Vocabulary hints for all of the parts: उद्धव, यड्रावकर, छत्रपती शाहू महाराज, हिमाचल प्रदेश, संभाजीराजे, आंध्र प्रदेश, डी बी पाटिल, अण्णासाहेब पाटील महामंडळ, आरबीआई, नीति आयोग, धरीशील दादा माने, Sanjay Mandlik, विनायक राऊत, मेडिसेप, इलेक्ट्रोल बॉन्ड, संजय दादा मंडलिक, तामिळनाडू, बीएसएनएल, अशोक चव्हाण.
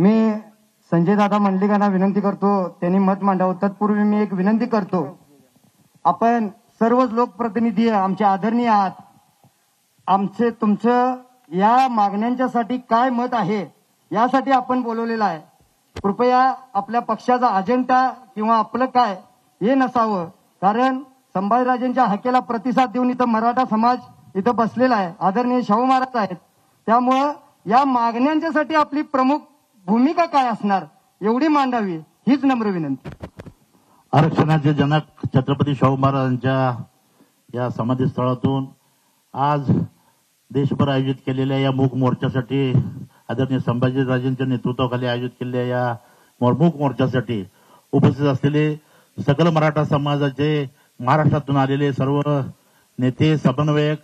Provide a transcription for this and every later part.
मी संजय दादा मंडलिकांना विनंती करतो, त्यांनी मत मांडावं. तत्पूर्वी मी एक विनंती करतो, आपण सर्वच लोकप्रतिनिधी आमचे आदरणीय आहात. आमचे तुमचं या मागण्यांच्यासाठी काय मत आहे यासाठी आपण बोलवलेलं आहे. कृपया आपल्या पक्षाचा अजेंडा किंवा आपलं काय हे नसावं, कारण संभाजीराजेंच्या हकेला प्रतिसाद देऊन इथं मराठा समाज इथं बसलेला आहे. आदरणीय शाहू महाराज आहेत, त्यामुळं या मागण्यांच्यासाठी आपली प्रमुख भूमिका काय असणार एवढी मांडावी, हीच नम्र विनंती. आरक्षणाचे जनक छत्रपती शाहू महाराजांच्या या समाधीस्थळातून आज देशभर आयोजित केलेल्या या मूक मोर्चासाठी, आदरणीय संभाजीराजेंच्या नेतृत्वाखाली आयोजित केलेल्या या मूक मोर्चासाठी उपस्थित असलेले सकल मराठा समाजाचे, महाराष्ट्रातून आलेले सर्व नेते, समन्वयक,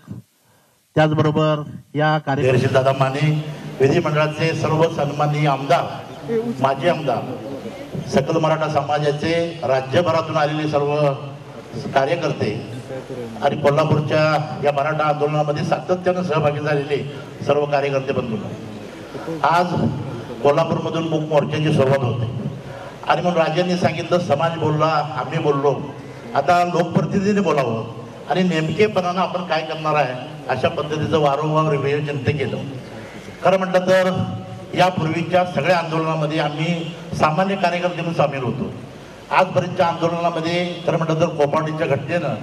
त्याचबरोबर या कार्यकर्ते, दादा माने, विधिमंडळाचे सर्व सन्माननीय आमदार, माजी आमदार, सकल मराठा समाजाचे राज्यभरातून आलेले सर्व कार्यकर्ते आणि कोल्हापूरच्या या मराठा आंदोलनामध्ये सातत्यानं सहभागी झालेले सर्व कार्यकर्ते बंधू, आज कोल्हापूरमधून मूक मोर्चाची सुरुवात होते. आणि म्हणून राजांनी सांगितलं, समाज बोलला, आम्ही बोललो, आता लोकप्रतिनिधीने बोलावं आणि नेमकेपणानं आपण काय करणार आहे अशा पद्धतीचं वारंवार विवेचन ते केलं. खरं म्हटलं तर यापूर्वीच्या सगळ्या आंदोलनामध्ये आम्ही सामान्य कार्यकर्ते म्हणून सामील होतो. आजपर्यंतच्या आंदोलनामध्ये खरं म्हटलं तर कोपाडीच्या घटनेनं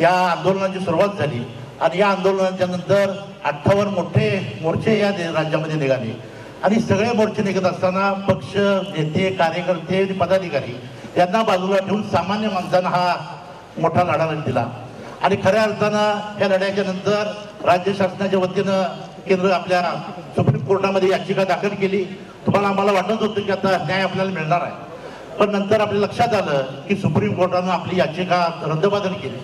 या आंदोलनाची सुरुवात झाली आणि या आंदोलनाच्या नंतर 58 मोठे मोर्चे या राज्यामध्ये निघाले. आणि सगळे मोर्चे निघत असताना पक्ष, नेते, कार्यकर्ते, पदाधिकारी यांना बाजूला ठेवून सामान्य माणसांना हा मोठा लढा दिला. आणि खऱ्या अर्थानं या लढ्याच्या नंतर राज्य शासनाच्या वतीनं केंद्र आपल्या सुप्रीम कोर्टामध्ये याचिका दाखल केली. तुम्हाला आम्हाला वाटत होतं की आता न्याय आपल्याला मिळणार आहे, पण नंतर आपल्या लक्षात आलं की सुप्रीम कोर्टानं आपली याचिका रद्दबातल केली.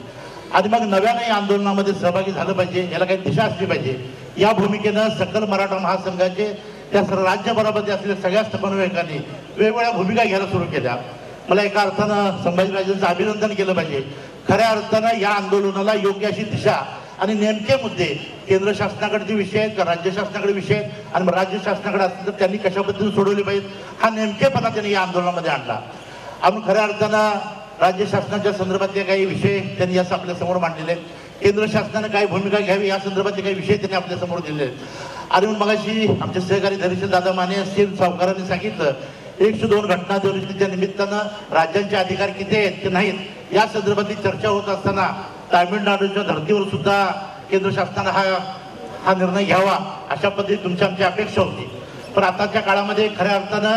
आणि मग नव्याने या आंदोलनामध्ये सहभागी झालं पाहिजे, याला काही दिशा असली पाहिजे या भूमिकेनं सकल मराठा महासंघाचे त्या सर्व राज्यभरामध्ये असलेल्या सगळ्या समन्वयकांनी वेगवेगळ्या भूमिका घ्यायला सुरू केल्या. मला एका अर्थानं संभाजीराजेंचं अभिनंदन केलं पाहिजे. खऱ्या अर्थानं या आंदोलनाला योग्य अशी दिशा आणि नेमके मुद्दे केंद्र शासनाकडे जे विषय आहेत, राज्य शासनाकडे विषय आहेत, आणि राज्य शासनाकडे असतील तर त्यांनी कशा पद्धतीने सोडवले पाहिजेत हा नेमकेपणा त्यांनी या आंदोलनामध्ये आणला. आणि खऱ्या अर्थानं राज्य शासनाच्या संदर्भातले काही विषय त्यांनी यास आपल्यासमोर मांडलेले आहेत. केंद्र शासनानं काय भूमिका घ्यावी या संदर्भातले काही विषय त्यांनी आपल्यासमोर दिलेले आहेत. आणि मग अशी आमचे सहकारी धरीशील दादा माने असतील, सावकारांनी सांगितलं 102 घटना दुरुस्तीच्या निमित्तानं राज्यांचे अधिकार किती आहेत की नाहीत या संदर्भातली चर्चा होत असताना तामिळनाडूच्या धर्तीवर सुद्धा केंद्र शासनानं हा निर्णय घ्यावा अशा पद्धती तुमची आमची अपेक्षा होती. पण आताच्या काळामध्ये खऱ्या अर्थानं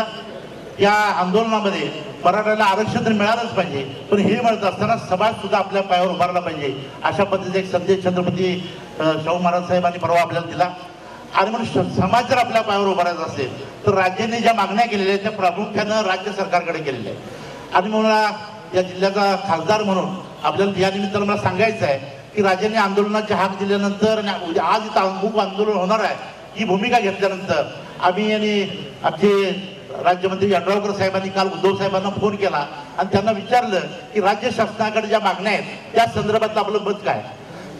या आंदोलनामध्ये मराठ्याला आरक्षण तर मिळालंच पाहिजे, पण हे मिळत असताना समाज सुद्धा आपल्या पायावर उभारला पाहिजे अशा पद्धतीचा एक संदेश छत्रपती शाहू महाराज साहेबांनी परवा आपल्याला दिला. आणि म्हणून समाज जर आपल्या पायावर उभारायचा असेल तर राज्यांनी ज्या मागण्या केलेल्या आहेत त्या प्रामुख्यानं राज्य सरकारकडे केलेल्या आहेत. आणि म्हणून या जिल्ह्याचा खासदार म्हणून आपल्याला या निमित्तानं मला सांगायचं आहे की राज्यांनी आंदोलनाचे हाक दिल्यानंतर आज इथं खूप आंदोलन होणार आहे ही भूमिका घेतल्यानंतर आम्ही आणि आमचे राज्यमंत्री यड्रावकर साहेबांनी काल उद्धव साहेबांना फोन केला आणि त्यांना विचारलं की राज्य शासनाकडे ज्या मागण्या आहेत त्या संदर्भातलं आपलं मत काय.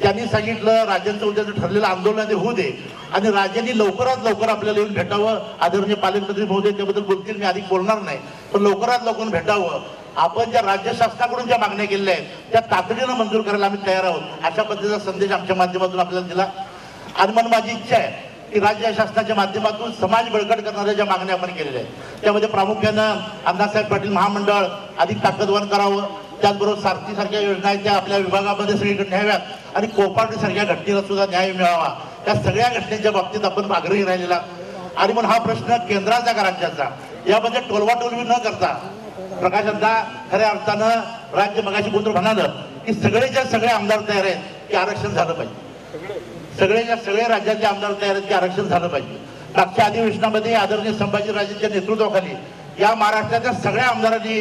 त्यांनी सांगितलं राज्यांचं उद्याचं ठरलेलं आंदोलन होऊ दे आणि राज्यांनी लवकरात लवकर आपल्याला येऊन भेटावं. आदरणीय पालकमंत्री महोदय त्याबद्दल बोलतील, मी अधिक बोलणार नाही, पण लवकरात लवकर भेटावं. आपण ज्या राज्य शासनाकडून ज्या मागण्या केलेल्या आहेत त्या तातडीनं मंजूर करायला आम्ही तयार आहोत अशा पद्धतीचा संदेश आमच्या माध्यमातून आपल्याला दिला. आणि म्हणून माझी इच्छा आहे की राज्य शासनाच्या माध्यमातून समाज बळकट करणाऱ्या ज्या मागण्या आपण केलेल्या आहेत त्यामध्ये प्रामुख्यानं अण्णासाहेब पाटील महामंडळ अधिक ताकदवान करावं, त्याचबरोबर सारथी सारख्या योजना आहेत त्या आपल्या विभागामध्ये सगळीकडे न्याव्यात आणि कोपार्टी सारख्या घटनेला सुद्धा न्याय मिळावा या सगळ्या घटनेच्या बाबतीत आपण आग्रही राहिलेला. आणि म्हणून हा प्रश्न केंद्राचा का राज्याचा यामध्ये टोलवाटोलवी न करता प्रकाशांना खऱ्या अर्थानं राज्य मगाशी कोणतं म्हणालं की सगळेच्या सगळे आमदार तयार आहेत की आरक्षण झालं पाहिजे, सगळेच्या सगळे राज्यातले आमदार तयार आहेत की आरक्षण झालं पाहिजे. मागच्या अधिवेशनामध्ये आदरणीय संभाजीराजेंच्या नेतृत्वाखाली या महाराष्ट्राच्या सगळ्या आमदारांनी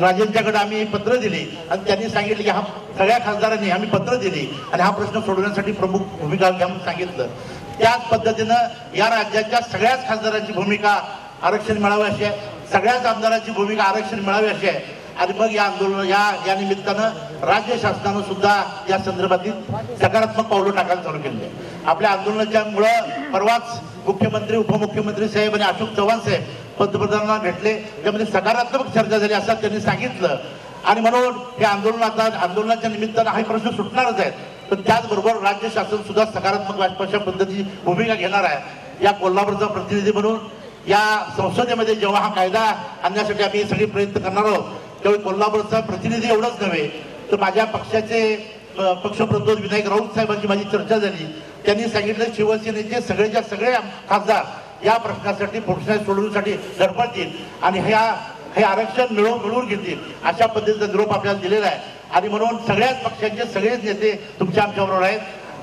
राजेंच्याकडे आम्ही पत्र दिली आणि त्यांनी सांगितलं की हा सगळ्या खासदारांनी आम्ही पत्र दिली आणि हा प्रश्न सोडवण्यासाठी प्रमुख भूमिका घ्या म्हणून सांगितलं. त्याच पद्धतीनं या राज्याच्या सगळ्याच खासदारांची भूमिका आरक्षण मिळावी अशी आहे, सगळ्याच आमदारांची भूमिका आरक्षण मिळावी अशी आहे. आणि मग या आंदोलन या निमित्तानं राज्य शासनानं सुद्धा या संदर्भातील सकारात्मक पावलं टाकायला चालू केली. आपल्या आंदोलनाच्यामुळं परवाच मुख्यमंत्री उपमुख्यमंत्री साहेब आणि अशोक चव्हाण साहेब पंतप्रधानांना भेटले, त्यामध्ये सकारात्मक चर्चा झाली असं त्यांनी सांगितलं. आणि म्हणून हे आंदोलनाच्या निमित्तानं हा प्रश्न सुटणारच आहे, पण त्याचबरोबर राज्य शासन सुद्धा सकारात्मक अशा पद्धतीची भूमिका घेणार आहे. या कोल्हापूरचा प्रतिनिधी म्हणून या संसदेमध्ये जेव्हा हा कायदा आणण्यासाठी आम्ही सगळे प्रयत्न करणार आहोत, त्यावेळी कोल्हापूरचा प्रतिनिधी एवढंच नव्हे तर माझ्या पक्षाचे पक्षप्रतोद विनायक राऊत साहेबांची माझी चर्चा झाली. त्यांनी सांगितलं शिवसेनेचे सगळेच्या सगळे खासदार या प्रश्नासाठी पुढच्या सोडवण्यासाठी धडपडतील आणि हे आरक्षण मिळवून घेतील अशा पद्धतीचा निरोप आपल्याला दिलेला आहे. आणि म्हणून सगळ्याच पक्षांचे सगळेच नेते तुमच्या आमच्याबरोबर आहेत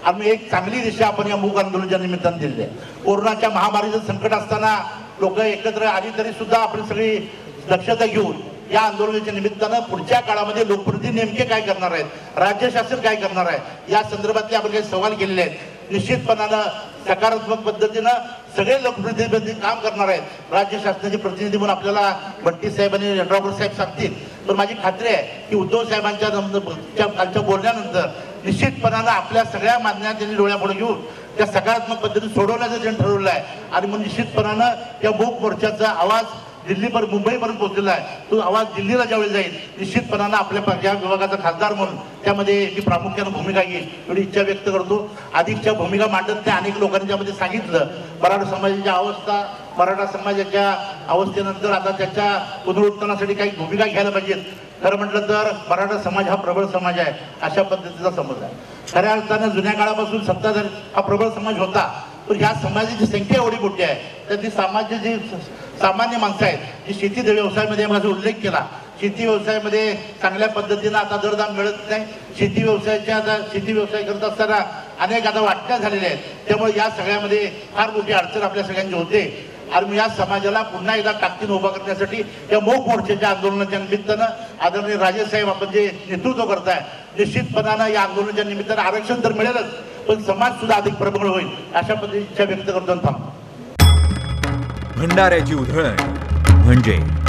आणि एक चांगली दिशा आपण या मूक आंदोलनाच्या निमित्तानं दिली आहे. कोरोनाच्या महामारीचं संकट असताना लोक एकत्र आली तरी सुद्धा आपण सगळी दक्षता घेऊन या आंदोलनाच्या निमित्तानं पुढच्या काळामध्ये लोकप्रतिनिधी नेमके काय करणार आहेत, राज्य शासन काय करणार आहे या संदर्भातले आपण काही सवाल केलेले आहेत. निश्चितपणानं सकारात्मक पद्धतीनं सगळे लोकप्रतिनिधी काम करणार आहेत. राज्य शासनाचे प्रतिनिधी म्हणून आपल्याला भट्टी साहेब आणि रणरावकर साहेब सांगतील, पण माझी खात्री आहे की उद्धव साहेबांच्या बोलण्यानंतर निश्चितपणानं आपल्या सगळ्या मागण्या त्यांनी डोळ्यापुढे घेऊन त्या सकारात्मक पद्धतीने सोडवण्याचं त्यांनी ठरवलं आहे. आणि मग निश्चितपणानं त्या मूक मोर्चाचा आवाज दिल्लीवर मुंबईपर्यंत पोहोचलेला आहे. तो आवाज दिल्लीला ज्यावेळी जाईल निश्चितपणानं आपल्या या विभागाचा खासदार म्हणून त्यामध्ये मी प्रामुख्यानं भूमिका घेईल एवढी इच्छा व्यक्त करतो. अधिकच्या भूमिका मांडत त्या अनेक लोकांनी त्यामध्ये सांगितलं मराठा समाजाच्या अवस्था, मराठा समाजाच्या अवस्थेनंतर आता त्याच्या पुनरुत्थानासाठी काही भूमिका घ्यायला पाहिजेत. खरं म्हटलं तर मराठा समाज हा प्रबळ समाज आहे अशा पद्धतीचा समज आहे. खऱ्या अर्थानं जुन्या काळापासून सत्ताधारी हा प्रबळ समाज होता, पण ह्या समाजाची संख्या एवढी मोठी आहे तर ती समाजाची सामान्य माणसं आहेत जी शेती व्यवसायामध्ये माझा उल्लेख केला. शेती व्यवसायामध्ये चांगल्या पद्धतीनं आता दरदाम मिळत नाही. शेती व्यवसाय करत असताना अनेक आता वाटण्या झालेल्या आहेत, त्यामुळे या सगळ्यामध्ये फार मोठी अडचण आपल्या सगळ्यांची होते. आणि या समाजाला पुन्हा एकदा ताकदीनं उभा करण्यासाठी या मूक मोर्चाच्या आंदोलनाच्या निमित्तानं आदरणीय राजे साहेब आपण जे नेतृत्व करताय निश्चितपणानं या आंदोलनाच्या निमित्तानं आरक्षण तर मिळेलच, पण समाज सुद्धा अधिक प्रबळ होईल अशा पद्धतीची इच्छा व्यक्त करतो. थांबतो. भंडाऱ्याची उधळण म्हणजे